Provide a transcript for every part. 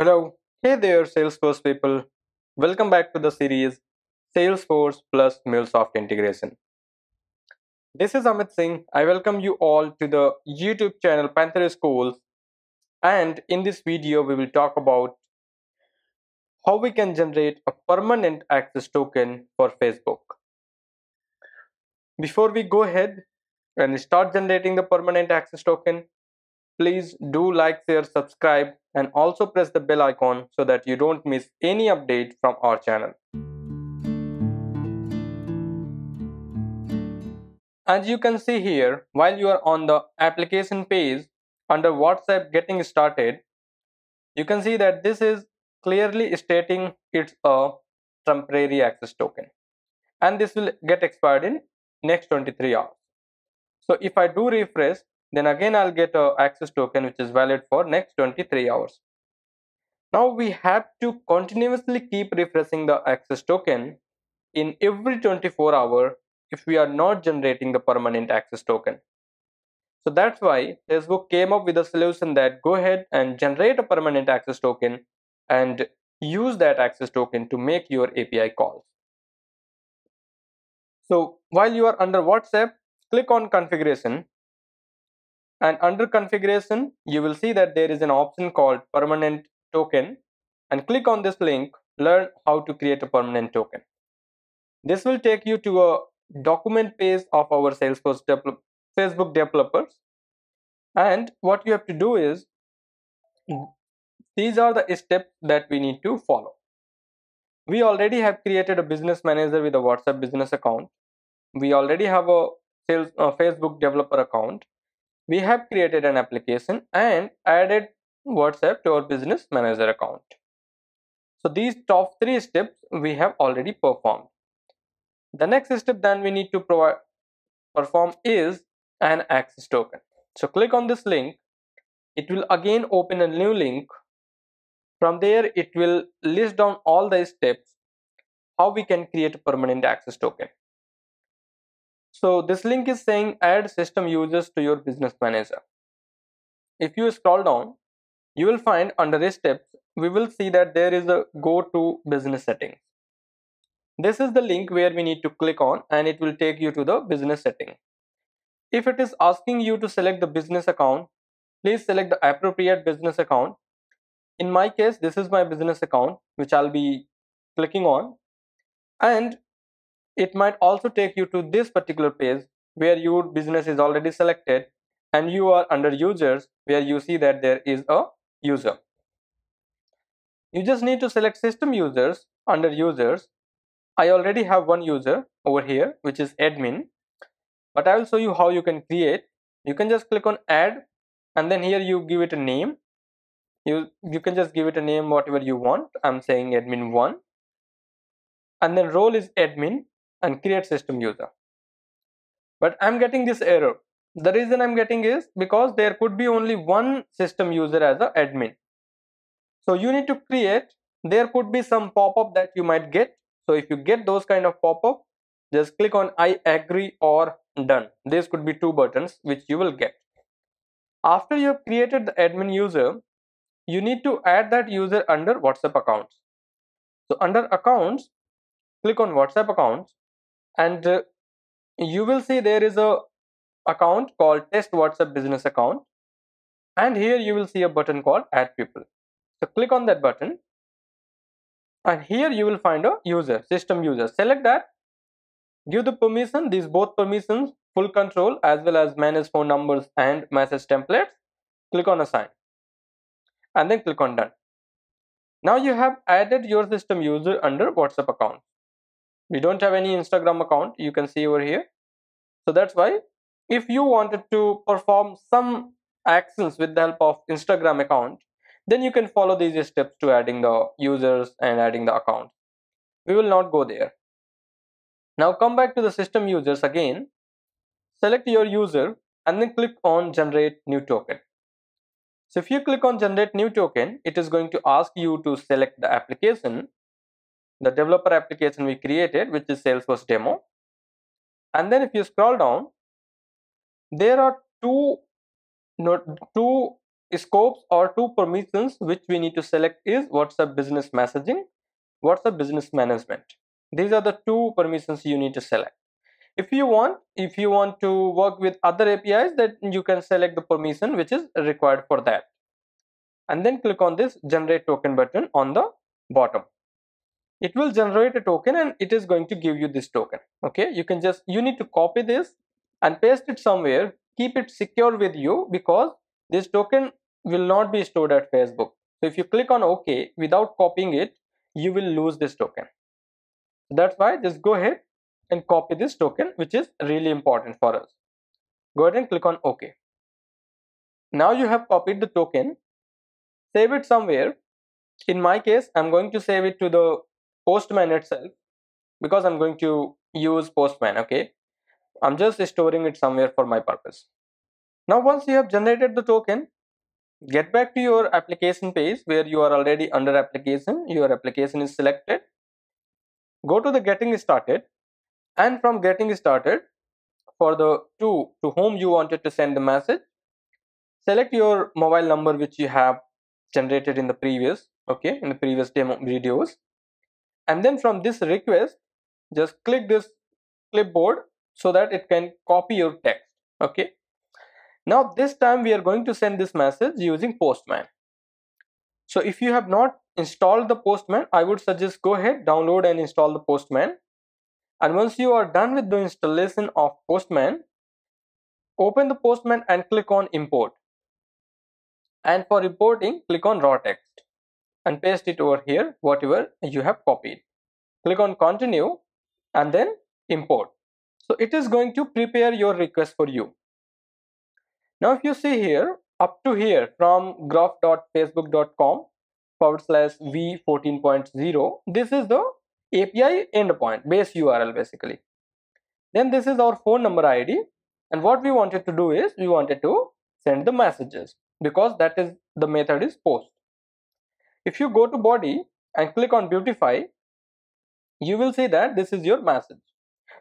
Hello, hey there Salesforce people. Welcome back to the series Salesforce plus MuleSoft integration. This is Amit Singh. I welcome you all to the YouTube channel PantherSchools, and in this video we will talk about how we can generate a permanent access token for Facebook. Before we go ahead and start generating the permanent access token, please do like, share, subscribe, and also press the bell icon so that you don't miss any update from our channel. As you can see here, while you are on the application page under WhatsApp getting started, you can see that this is clearly stating it's a temporary access token, and this will get expired in next 23 hours. So if I do refresh, then again I'll get an access token which is valid for next 23 hours. Now we have to continuously keep refreshing the access token in every 24 hours if we are not generating the permanent access token. So that's why Facebook came up with a solution that go ahead and generate a permanent access token and use that access token to make your API calls. So while you are under WhatsApp, click on configuration. And under configuration, you will see that there is an option called permanent token, and click on this link, learn how to create a permanent token. This will take you to a document page of our Salesforce Facebook developers. And what you have to do is, these are the steps that we need to follow. We already have created a business manager with a WhatsApp business account. We already have a Facebook developer account. We have created an application and added WhatsApp to our business manager account. So these top three steps we have already performed. The next step then we need to perform is an access token. So click on this link. It will again open a new link. From there, it will list down all the steps how we can create a permanent access token. So this link is saying add system users to your business manager. If you scroll down, you will find under this steps, we will see that there is a go to business settings. This is the link where we need to click on, and it will take you to the business setting. If it is asking you to select the business account, please select the appropriate business account. In my case, this is my business account, which I'll be clicking on, and it might also take you to this particular page where your business is already selected and you are under users, where you see that there is a user. You just need to select system users under users. I already have one user over here, which is admin, but I will show you how you can create. You can just click on add, and then here you give it a name. You can just give it a name whatever you want. I'm saying admin 1, and then role is admin, and create system user. But I'm getting this error. The reason I'm getting is because there could be only one system user as an admin. So you need to create, there could be some pop-up that you might get. So if you get those kind of pop-up, just click on I agree or done. These could be two buttons which you will get. After you have created the admin user, you need to add that user under WhatsApp accounts. So under accounts, click on WhatsApp accounts. And you will see there is a account called test WhatsApp business account, and here you will see a button called add people. So click on that button, and here you will find a user, system user. Select that, give the permission, these both permissions, full control as well as manage phone numbers and message templates. Click on assign, and then click on done. Now you have added your system user under WhatsApp account. We don't have any Instagram account, you can see over here. So that's why if you wanted to perform some actions with the help of Instagram account, then you can follow these steps to adding the users and adding the account. We will not go there. Now come back to the system users again, select your user, and then click on generate new token. So if you click on generate new token, it is going to ask you to select the application, the developer application we created, which is Salesforce demo. And then if you scroll down, there are two Scopes or two permissions which we need to select is WhatsApp business messaging, WhatsApp business management. These are the two permissions you need to select. If you want to work with other APIs, then you can select the permission which is required for that. And then click on this generate token button on the bottom. It will generate a token and it is going to give you this token. Okay, you need to copy this and paste it somewhere. Keep it secure with you because this token will not be stored at Facebook. So if you click on OK without copying it, you will lose this token. That's why just go ahead and copy this token, which is really important for us. Go ahead and click on OK. Now you have copied the token. Save it somewhere. In my case, I'm going to save it to the Postman itself because I'm going to use Postman. Okay, I'm just storing it somewhere for my purpose. Now once you have generated the token, get back to your application page where you are already under application. Your application is selected. Go to the getting started, and from getting started, for the two to whom you wanted to send the message, select your mobile number which you have generated in the previous, okay, in the previous demo videos, and then from this request just click this clipboard so that it can copy your text. Okay, now this time we are going to send this message using Postman. So if you have not installed the Postman, I would suggest go ahead, download and install the Postman. And once you are done with the installation of Postman, open the Postman and click on import. And for importing, click on raw text and paste it over here, whatever you have copied. Click on continue and then import. So it is going to prepare your request for you. Now if you see here, up to here from graph.facebook.com/v14.0, this is the API endpoint, base URL basically. Then this is our phone number ID, and what we wanted to do is we wanted to send the messages because that is the method is post. If you go to body and click on beautify, you will see that this is your message.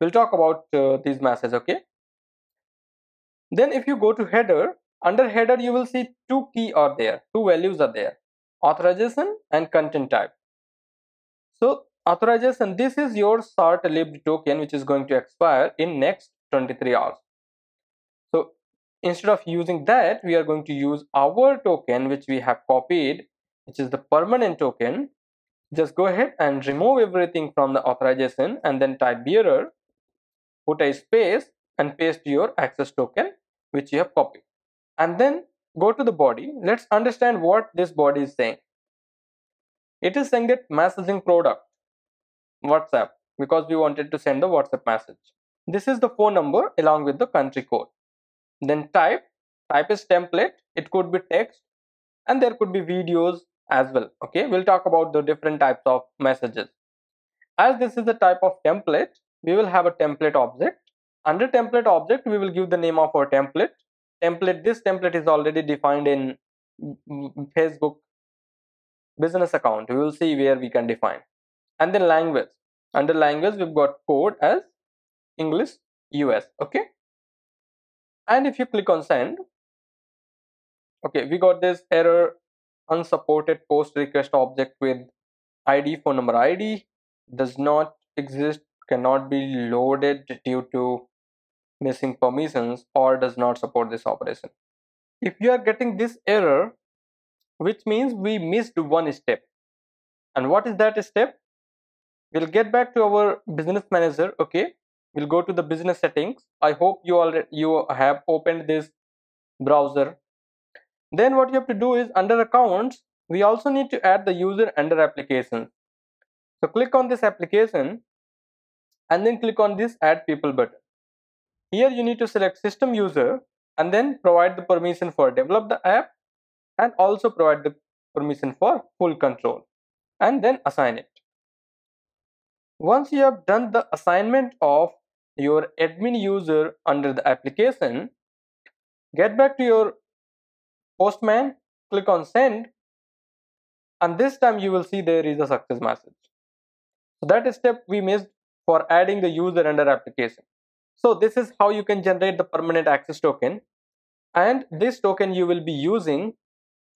We'll talk about these messages, okay? Then if you go to header, under header you will see two keys are there, two values are there, authorization and content type. So authorization, this is your short-lived token which is going to expire in next 23 hours. So instead of using that, we are going to use our token which we have copied, which is the permanent token. Just go ahead and remove everything from the authorization and then type bearer, put a space and paste your access token which you have copied. And then go to the body. Let's understand what this body is saying. It is saying that messaging product WhatsApp, because we wanted to send the WhatsApp message. This is the phone number along with the country code. Then type is template. It could be text and there could be videos as well. Okay, we'll talk about the different types of messages. As this is the type of template, we will have a template object. Under template object, we will give the name of our template. This template is already defined in Facebook business account. We will see where we can define. And then language. Under language, we've got code as English US. Okay. And if you click on send, okay, we got this error unsupported post request object with ID, phone number ID does not exist, cannot be loaded due to missing permissions or does not support this operation. If you are getting this error, which means we missed one step. And what is that step? We'll get back to our business manager. Okay, we'll go to the business settings. I hope you have opened this browser. Then what you have to do is under accounts, we also need to add the user under application. So click on this application and then click on this add people button. Here you need to select system user and then provide the permission for develop the app and also provide the permission for full control and then assign it. Once you have done the assignment of your admin user under the application, get back to your Postman, click on send, and this time you will see there is a success message. So that step we missed for adding the user under application. So this is how you can generate the permanent access token, and this token you will be using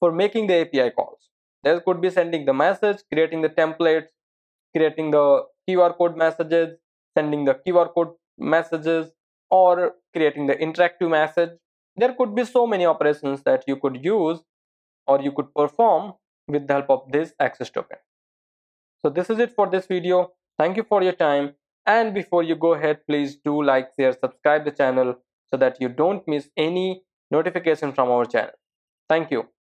for making the API calls. There could be sending the message, creating the templates, creating the QR code messages, sending the QR code messages, or creating the interactive message. There could be so many operations that you could use or you could perform with the help of this access token. So this is it for this video. Thank you for your time. And before you go ahead, please do like, share, subscribe the channel so that you don't miss any notification from our channel. Thank you.